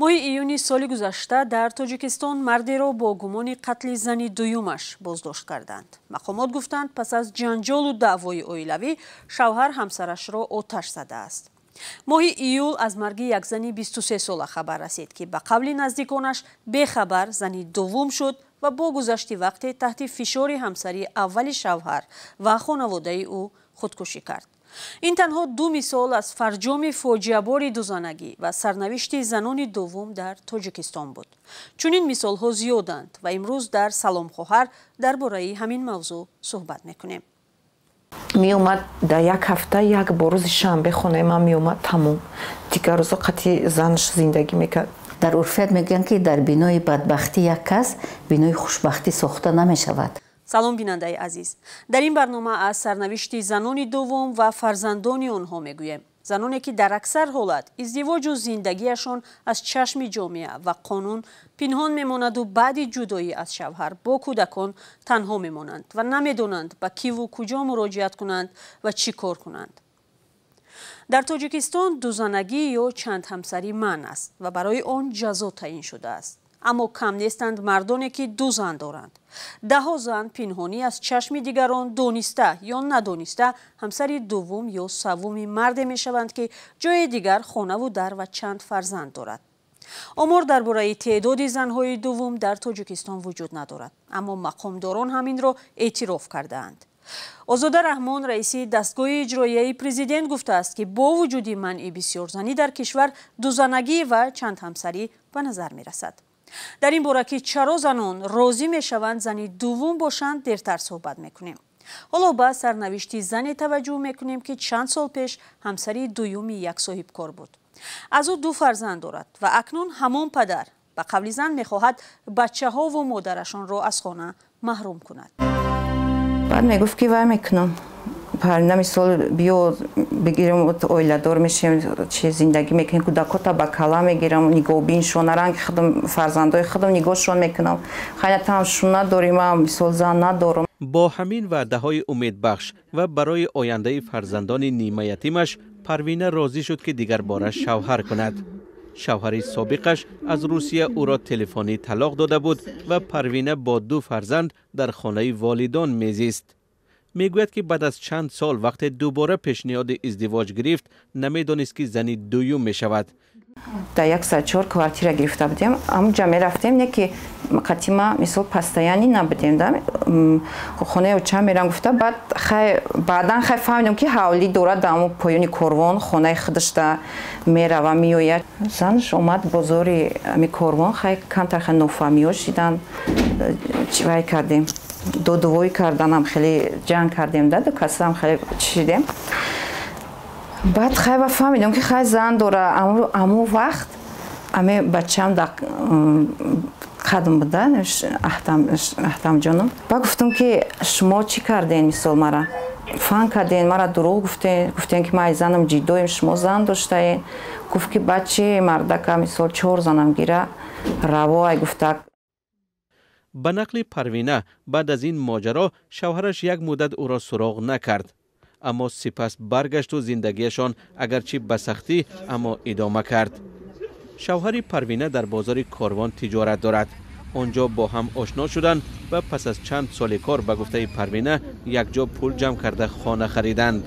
ماه ایونی سال گذشته در تاجیکستان مردی را با گمان قتل زن دویومش بازداشت کردند. مقامات گفتند پس از جنجال و دعوای اویلوی شوهر همسرش را آتش زده است. ماه ایول از مرگ یک زن 23 ساله خبر رسید که به قول نزدیکانش بی‌خبر زن دوم شد و با گذشت وقت تحت فشار همسری اول شوهر و خانواده او خودکشی کرد. این تنها دو مثال از فرجام فاجعه‌بار دوزانگی و سرنوشت زنان دوم در تاجیکستان بود. چنین مثال‌ها زیادند و امروز در سلام خواهر درباره همین موضوع صحبت می‌کنیم. می اومد در یک هفته یک بار روز شنبه خونه من می اومد، تمام دیگر روزا قطعی زنش زندگی میکرد. در عرفیت میگن که در بینای بدبختی یک کس بینای خوشبختی ساخته نمیشود. سلام بیننده عزیز، در این برنامه از سرنوشت زنان دوم و فرزندان آنها میگویم. زنانی که در اکثر حالت ازدواج و زندگیشان از چشم جامعه و قانون پنهان میماند و بعد جدایی از شوهر با کودکان تنها میمانند و نمیدانند به کی و کجا مراجعت کنند و چی کار کنند. در تاجیکستان دوزانگی یا چند همسری منع است و برای آن جزا تعیین شده است. اما کم نیستند مردانی که دو زن دارند. ده ها زن پنهانی از چشم دیگران دانسته یا ندانسته همسر دوم یا سوم مرد می شوند که جای دیگر خانه و در و چند فرزند دارد. آمار درباره تعداد زنهای دوم در تاجیکستان وجود ندارد، اما مقامداران همین را اعتراف کرده‌اند. آزاده رحمان رئیس دستگاه اجرایی پرزیدنت گفته است که با وجود منع بسیار زنی در کشور دوزنگی و چند همسری به نظر می رسد. در این باره که چرا زنان راضی میشوند زن دوم باشند دیرتر صحبت میکنیم. حالا به سرنوشت زن توجه میکنیم که چند سال پیش همسری دومی یک صاحب کار بود. از او دو فرزند دارد و اکنون همان پدر به قول زن میخواهد بچه ها و مادرشان را از خانه محروم کند. بعد میگفت که وای میکنم پرنده مثال بیا بگیرم اویله دار میشیم، چه زندگی میکنیم، کودکاتا با کلا میگیرم، نگاه بینشون رنگ خودم فرزندای خودم نگاهشون میکنم. خیلی تمشون نداریم، من مثال زن ندارم. با همین وعده‌های امیدبخش و برای آینده فرزندان نیمه یتیمش پروینه راضی شد که دیگر باره شوهر کند. شوهر سابقش از روسیه او را تلفنی طلاق داده بود و پروینه با دو فرزند در خانه والدان میزیست. میگوید که بعد از چند سال وقت دوباره پیشنهاد ازدواج گرفت، نمیدانست که زنی دویوم میشود. در یک ساعت 4 کوارتیره گرفته بودیم، اما جمعه رفتیم نه که قطیمه مثل پستایانی نبودیم در خونه و چند میرم گفته. بعد بعدا فهمیدم که حوالی دوره در اون پایون کاروان خونه خودش در میره و میوید. زنش اومد بازار کاروان خیلی کمتر خیلی نوفامیو شدن چیوی کردیم. دو دوی کردنم خیلی جنگ کردیم، دو کسی هم خیلی چیدیم. بعد خیلی فهمیدم که خیلی زن داره، اما وقت همه بچه هم در قدم بوده احتم جانم. بعد گفتم که شما چی کردین مثال مرا؟ فهم کردین مرا دروغ گفتین که من زنم جدویم، شما زن داشتین. گفت که بچه مردک مثال 4 زنم گیره روای گفته. به نقل پروینه بعد از این ماجرا شوهرش یک مدت او را سراغ نکرد، اما سپس برگشت و زندگیشان اگرچه به سختی اما ادامه کرد. شوهر پروینه در بازار کاروان تجارت دارد. آنجا با هم آشنا شدند و پس از چند سال کار به گفته پروینه یک جا پول جمع کرده خانه خریدند.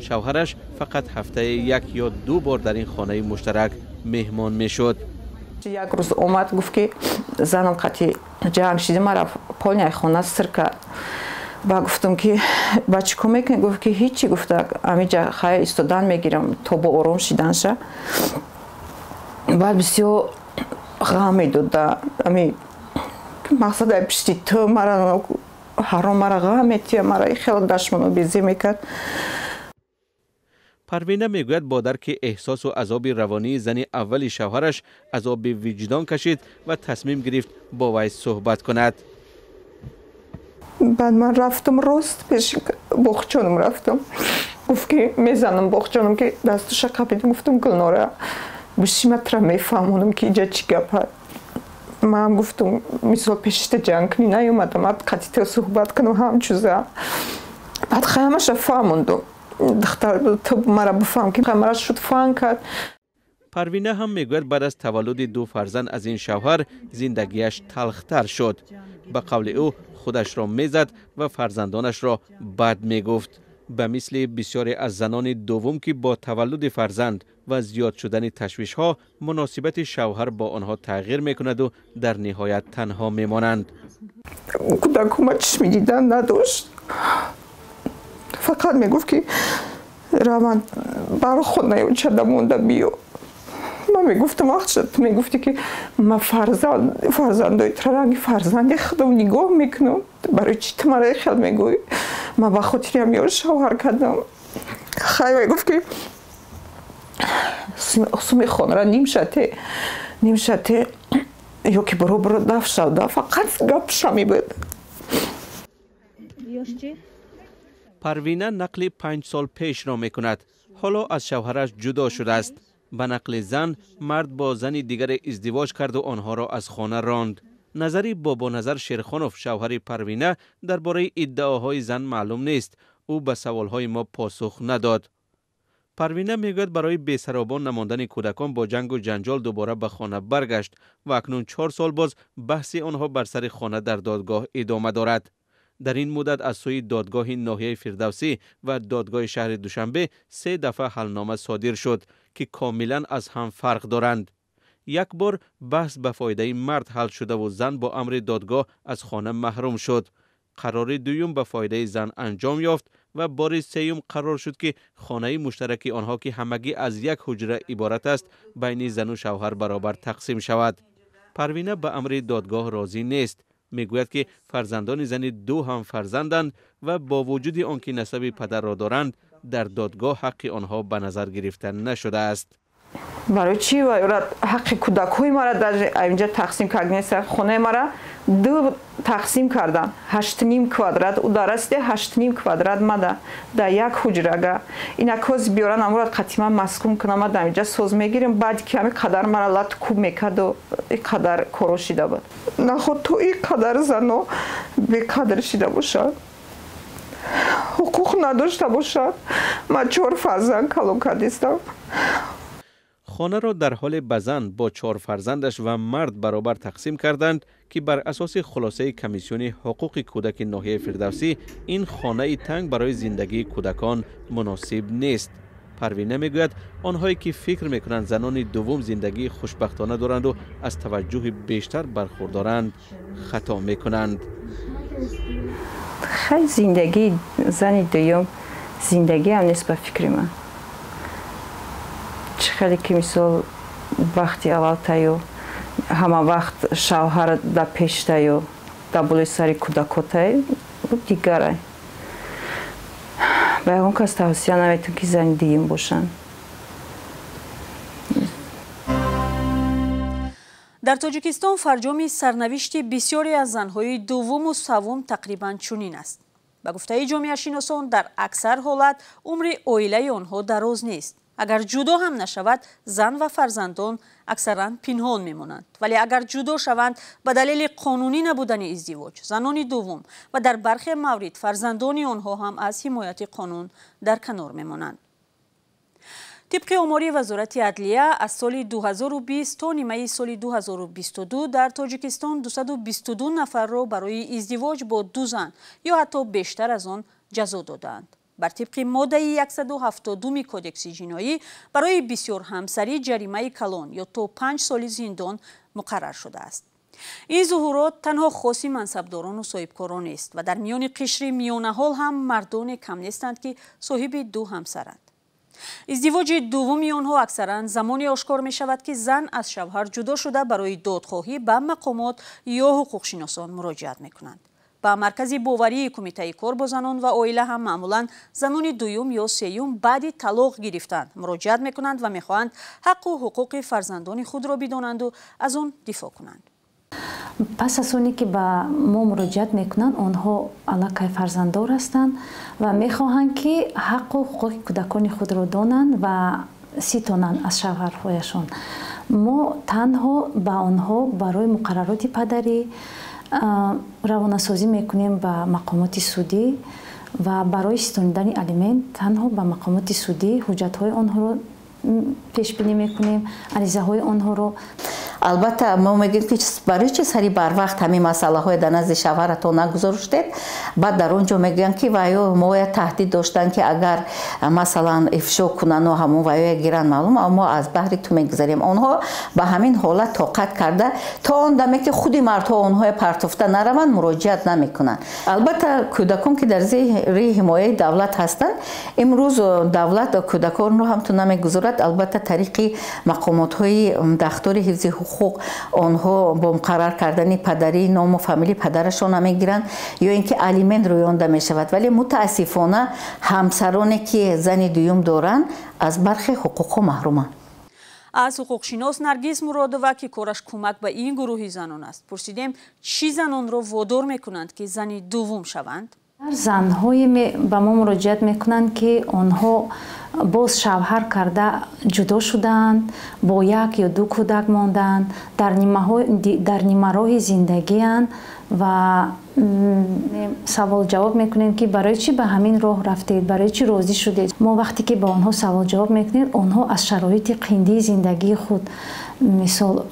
شوهرش فقط هفته یک یا دو بار در این خانه مشترک مهمان میشد. یک روز اومد گفت که زنم قطعی جمع شدیم مرا پولنی خونه سر کرد. با گفتم که بچه کمک گفت که هیچی، گفته امیجا خیلی استودن میگیرم تا با آرام شدن شد. بعد بسیار غمی داده امی مقصد پشتی تو مرا حرام مرا غمی تیه مرا خیلی دشمنو بیزی میکرد. پروینه میگوید با درک احساس و عذاب روانی زن اول شوهرش عذاب وجدان کشید و تصمیم گرفت با وی صحبت کند. بعد من رفتم راست پیش بخچانم، رفتم گفت که میزنم بخچانم که دستش قبیدم. گفتم گلناره بشیمت را میفهمونم که اینجا چی گپ هست. من هم گفتم مثلا پیشت جنگ نیومدم بعد قطعی صحبت کنم همچوزه. بعد خیمش را فهموندم دختر تو مرا بفهم که مرا شد فهم کرد. پروینه هم میگوید بعد از تولد دو فرزند از این شوهر زندگیش تلختر شد. به قول او خودش را میزد و فرزندانش را بد میگفت. به مثل بسیاری از زنان دوم که با تولد فرزند و زیاد شدن تشویش ها مناسبت شوهر با آنها تغییر میکند و در نهایت تنها میمانند. کمکش میدیدن نداشت، فقط میگفت که روان برای خود نیو چند مونده بیو. من میگفتم آخ شد، میگفتی که من فرزندای ترانگی فرزند خودم نگاه میکنم، برای چی تو مرای خیل میگوی؟ من با خاطر هم یار شوهر کردم. خیلی میگفت که سومی خون را نیم شته یا که برو دف شده، فقط گپ شمی بود. پروینه نقل 5 سال پیش را میکند. حالا از شوهرش جدا شده است. به نقل زن، مرد با زن دیگر ازدواج کرد و آنها را از خانه راند. نظری با نظر شیرخانوف شوهر پروینه درباره ادعاهای زن معلوم نیست. او به سوالهای ما پاسخ نداد. پروینه میگوید برای بی‌سرابان نماندن کودکان با جنگ و جنجال دوباره به خانه برگشت و اکنون 4 سال باز بحث آنها بر سر خانه در دادگاه ادامه دارد. در این مدت از سوی دادگاه ناحیه فردوسی و دادگاه شهر دوشنبه 3 دفعه حلنامه صادر شد که کاملا از هم فرق دارند. یک بار بحث به فایده مرد حل شده و زن با امر دادگاه از خانه محروم شد. قرار دوم به فایده زن انجام یافت و بار 3 قرار شد که خانه مشترک آنها که همگی از یک حجره عبارت است بین زن و شوهر برابر تقسیم شود. پروینه به امر دادگاه راضی نیست. میگوید که فرزندان زن دو هم فرزندند و با وجود آنکه نسب پدر را دارند در دادگاه حق آنها به نظر گرفته نشده است. برای چی و حق کودکوی ما را در اینجا تقسیم کردن؟ خونه ما را دو تقسیم کردن، 8.5 کвадрат و درست 8.5 کвадрат مده در یک حجره. اینا کس بیارن امروز قطعا مسکون کنم، ما در اینجا سوز میگیریم. بعد که همین قدر ما را لات کوب میکرد و قدر کروشیده بود. نه خود تو این قدر زنو به قدر شیده باشد، حقوق نداشته باشد. من 4 فرزند کلون کردیستم. خانه را در حال بزن با 4 فرزندش و مرد برابر تقسیم کردند که بر اساس خلاصه کمیسیون حقوق کودک ناحیه فردوسی این خانه تنگ برای زندگی کودکان مناسب نیست. پروینه میگوید آنهایی که فکر میکنند زنان دوم زندگی خوشبختانه دارند و از توجه بیشتر برخوردارند خطا میکنند. خیلی زندگی زن دوم زندگی هم نیست به فکر من. خیلی که مثال وقتی اولتایو همه وقت شوهر در پیشتایو در بلوی سری کودکوتای بود دیگره. باید اون کس توصیه نمیتون که زن دیگیم باشن. در تاجیکستان فرجام سرنوشت بسیاری از زنهای دوم و سوم تقریبا چنین است. به گفته جامعه شناسان در اکثر حالت عمر عائله آنها دراز نیست. اگر جدا هم نشود زن و فرزندان اکثرا پنهان میمانند، ولی اگر جدا شوند به دلیل قانونی نبودن ازدواج زنان دوم و در برخی مورد فرزندان آنها هم از حمایت قانون در کنار میمانند. طبق آمار وزارت عدلیه از سال 2020 تا نیمه سال 2022 در تاجیکستان 222 نفر را برای ازدواج با 2 زن یا حتی بیشتر از آن جزا دادند. بر طبق ماده 172 کودکس جنایی برای بسیار همسری جریمه کلان یا تا 5 سال زندان مقرر شده است. این ظهورات تنها خاصی منصبداران و صاحبکاران است و در میان قشر میانه حال هم مردان کم نیستند که صاحب 2 همسرند. ازدواج دومی آنها اکثرا زمانی آشکار می شود که زن از شوهر جدا شده برای دادخواهی به مقامات یا حقوق شناسان مراجعت می کنند. با مرکز باوری کمیته کار با زنان و عائله هم معمولا زنان دوم یا سیوم بعد طلاق گرفتند مراجعت میکنند و میخواهند حق و حقوق فرزندان خود را بدانند و از آن دفاع کنند. پس از اونی که با ما مراجعت میکنند آنها علاقه فرزنددار هستند و میخواهند که حق و حقوق کودکان خود را دانند و ستانند از شوهرهایشان. ما تنها با آنها برای مقررات پدری روانسازی میکنیم به مقامات سودی و برای ستاندن الیمنت تنها به مقامات سودی حجت های آنها را پیش بینی میکنیم، عریضه های آنها رو. البته ما میگیم که برای چه سری بر وقت همین مسئله های در نزد شوهرتون نگذاشتید؟ بعد در اونجا میگن که وایو ما تهدید داشتن که اگر مثلا افشا کنن و همون وایو گیرن معلوم، اما از بحر تو میگذاریم. آنها به همین حالت طاقت کرده تا اون دمه که خودی مردها اونها پرتفته نروند مراجعت نمیکنن. البته کودکان که در زیر حمایه دولت هستند امروز دولت کودکان رو هم تو نمیگذارد، البته طریق مقامات های دفتر حفظ حقوق آنها با مقرر کردن پدری نام و فامیلی پدرشون نمیگیرند یا اینکه الیمنت رویانده می شود. ولی متاسفانه همسرانی که زن دوم دارند از برخی حقوق محرومند. از حقوق شناس نرگیز مرادوه که کارش کمک به این گروهی زنان است پرسیدیم چی زنان را وادار میکنند که زن دوم شوند؟ زن‌های به ما مراجعت میکنند که آنها باز شوهر کرده جدا شدند، با یک یا دو کودک ماندند، در نیمه راه زندگی اند و سوال جواب میکنیم که برای چی به همین راه رفتید، برای چی راضی شدید. ما وقتی که با آنها سوال جواب میکنیم آنها از شرایط قندی زندگی خود مثال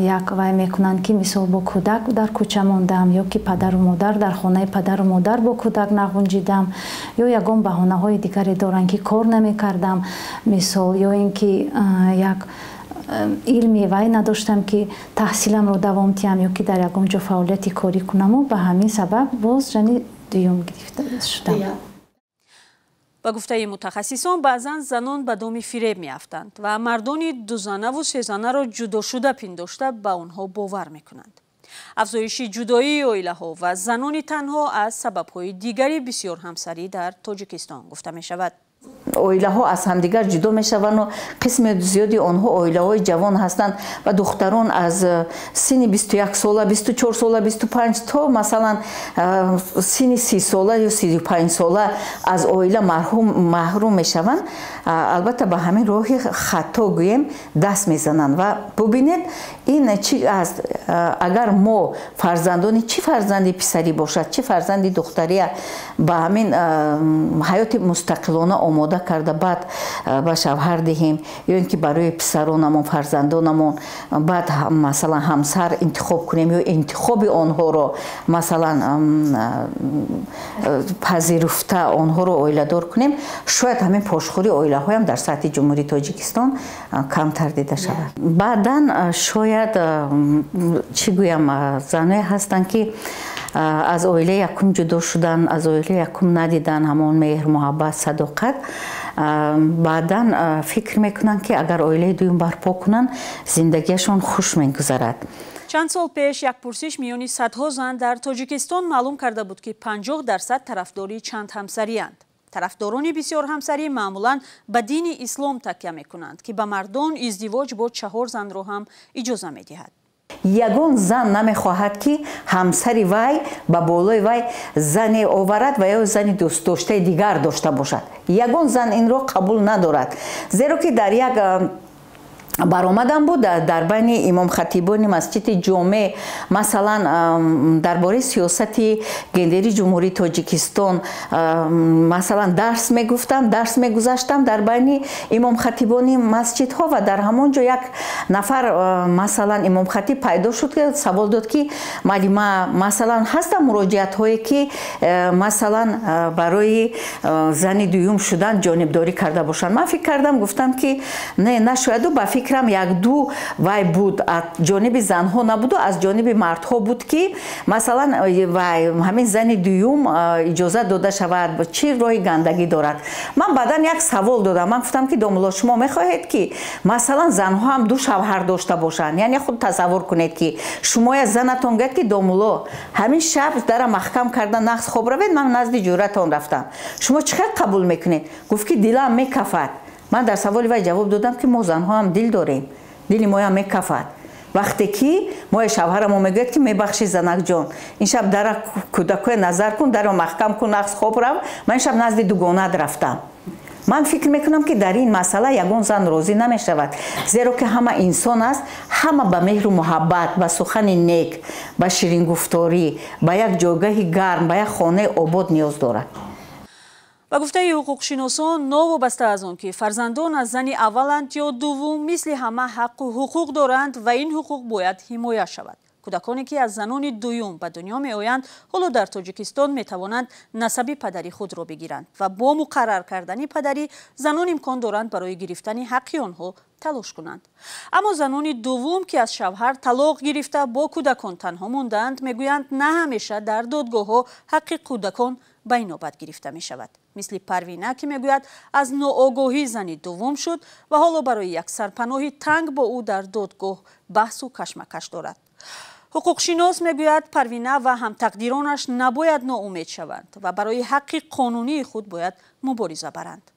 یک وای میکنند که مثال با کودک در کوچه ماندم یا که پدر و مادر در خانه پدر و مادر با کودک نگنجیدم یا یگان بهانه های دیگری دارند که کار نمیکردم مثال یا اینکه یک علمی وای نداشتم که تحصیلم رو دوام تیم یا که در یکم جا فعالیتی کاری کنم و به همین سبب باز جن دوم گرفته شدم. با گفته متخصصان بعضا زنان به دام فریب میافتند و مردان دو زنه و سه زنه را جدا شده پنداشته به آنها باور میکنند. افزایش جدایی عائله ها و زنان تنها از سبب های دیگری بسیار همسری در تاجیکستان گفته می شود. اویله ها از همدیگر جدا می شوند و قسم زیادی آنها اویله های جوان هستند و دختران از سن 21 ساله 24 ساله 25 تا مثلا سن 30 ساله یا 35 ساله از اویله محروم می شوند. البته به همین راه خطا گویم دست می زنند و ببینید این چی است. اگر ما فرزندانی چی فرزندی پسری باشد چی فرزندی دختری به همین حیات مستقلانه آماده کرده بعد به شوهر دهیم یا اینکه برای پسرانمون فرزندانمون بعد مثلا همسر انتخاب کنیم یا انتخاب آنها را مثلا پذیرفته آنها را عائله دار کنیم، شاید همین پاشخوری عائله های هم در سطح جمهوری تاجیکستان کمتر دیده شود. بعدن شاید چی گویم زنای هستند که از اویله یکم جدا شدن، از اویله یکم ندیدن همون مهر محبت صداقت، بعدا فکر میکنن که اگر اویله دوم برپا کنن زندگیشون خوش میگذرد. چند سال پیش یک پرسش میانی صدها زن در تاجیکستان معلوم کرده بود که 50% طرفداری چند همسری اند. طرفداران بسیار همسری معمولا به دین اسلام تکیه میکنند که به مردان ازدواج با 4 زن رو هم اجازه میدهد. یگان زن نمیخواهد که همسری وی به بالای وی زن آورد و یا زن دوست داشته دیگر داشته باشد. یگان زن این را قبول ندارد، زیرا که در یک برآمدم بود در بین امام خطیبان مسجد جامع مثلا درباره سیاست گندری جمهوری تاجیکستان مثلا درس میگفتم، درس میگذاشتم در بین امام خطیبان مسجد ها و در همونجا یک نفر مثلا امام خطیب پیدا شد که سوال داد که معلمه مثلا هستم مراجعت هایی که مثلا برای زن دوم شدن جانبداری کرده باشند. من فکر کردم گفتم که نه نشاید و بفکر فکرم یک دو وای بود از جانب زنها نبود و از جانب مردها بود که مثلا وای همین زن دوم اجازه داده شود، چی راه گندگی دارد. من بعدا یک سوال دادم، من گفتم که دوملا شما میخواهید که مثلا زنها هم دو شوهر داشته باشند؟ یعنی خود تصور کنید که شما یا زنتون گفت که دوملا همین شب در محکم کردن نقص خوب روید من نزد جورتان رفتم، شما چقدر قبول میکنید؟ گفت که دلم میکفد. من در سوال وی جواب دادم که ما زنها هم دل داریم، دل ما هم میکفد. وقتی که ما شوهرمو میگه که میبخشی زنک جان این شب در کودکای نظر کن در محکم کن نقص خوب رو من شب نزد دوگانه رفتم. من فکر میکنم که در این مسئله یگان زن راضی نمیشود، زیرا که همه انسان است، همه به مهر و محبت به سخن نیک به شیرین گفتاری به یک جایگاه گرم به یک خانه آباد نیاز دارد. با گفته حقوق شناسان نو و بسته از آن که فرزندان از زنی اولند یا دوم مثل همه حق و حقوق دارند و این حقوق باید حمایت شود. کودکانی که از زنان دوم به دنیا می آیند حالا در تاجیکستان می توانند نسب پدری خود را بگیرند و با مقرر کردن پدری زنان امکان دارند برای گرفتن حقی آنها تلاش کنند. اما زنان دوم که از شوهر طلاق گرفته با کودکان تنها ماندند میگویند نه همیشه در دادگاه‌ها حق کودکان به نوبت گرفته می شود. مثل پروینه که میگوید از ناآگاهی زنی دوم شد و حالا برای یک سرپناهی تنگ با او در دادگاه بحث و کشمکش دارد. حقوق شناس میگوید پروینه و هم تقدیرانش نباید ناامید شوند و برای حق قانونی خود باید مبارزه برند.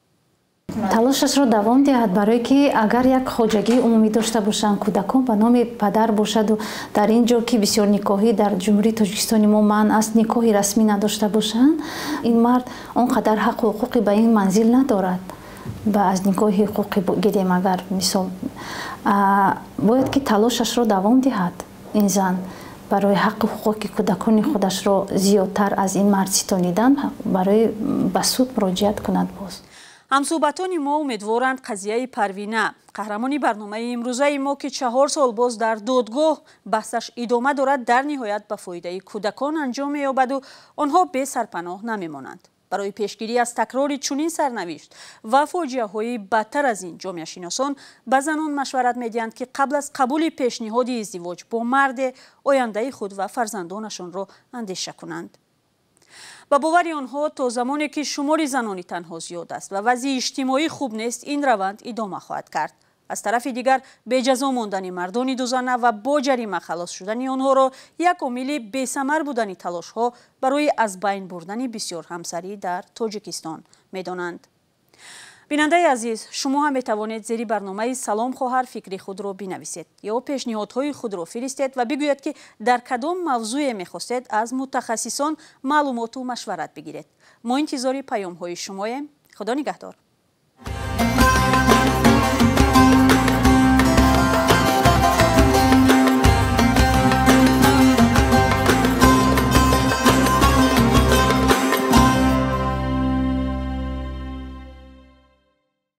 تلاشش رو دوام دهد برای که اگر یک خواجگی عمومی داشته باشند کودکان به نام پدر باشد و در اینجا که بسیار نکاحی در جمهوری تاجیکستان ما منع است، نکاحی رسمی نداشته باشند، این مرد آنقدر حق و حقوقی به این منزل ندارد و از نکاح حقوقی بگیریم. اگر مثال باید که تلاشش رو دوام دهد این زن برای حق و حقوق کودکان خودش را زیادتر از این مرد ستانیدن برای به سود مراجعت کند. باز همصحبتان ما امیدوارند قضیه پروینه، قهرمانی برنامه امروزه ما که 4 سال باز در دادگاه بحثش ادامه دارد، در نهایت به فایده کودکان انجام یابد و آنها به سرپناه نمیمانند. برای پیشگیری از تکرار چنین سرنوشت و فاجعه‌های بدتر از این، جامعه شناسان به زنان مشورت می‌دهند که قبل از قبول پیشنهاد ازدواج با مرد، آینده خود و فرزندانشان را اندیشه کنند. با باور آنها تا زمانی که شمار زنان تنها زیاد است و وضع اجتماعی خوب نیست، این روند ادامه خواهد کرد. از طرف دیگر به جزا ماندن مردان دوزانه و با جریمه خلاص شدن آنها را یک عامل بی‌ثمر بودن تلاش‌ها برای از بین بردن بسیار همسری در تاجیکستان می‌دانند. بیننده عزیز، شما هم می‌توانید زیر برنامه سلام خواهر فکری خود را بنویسید یا پیشنهادهای خود را فرستید و بگویید که در کدام موضوع می‌خواهید از متخصصان معلومات و مشورت بگیرید. ما انتظار پیام‌های شماییم. خدا نگهدار.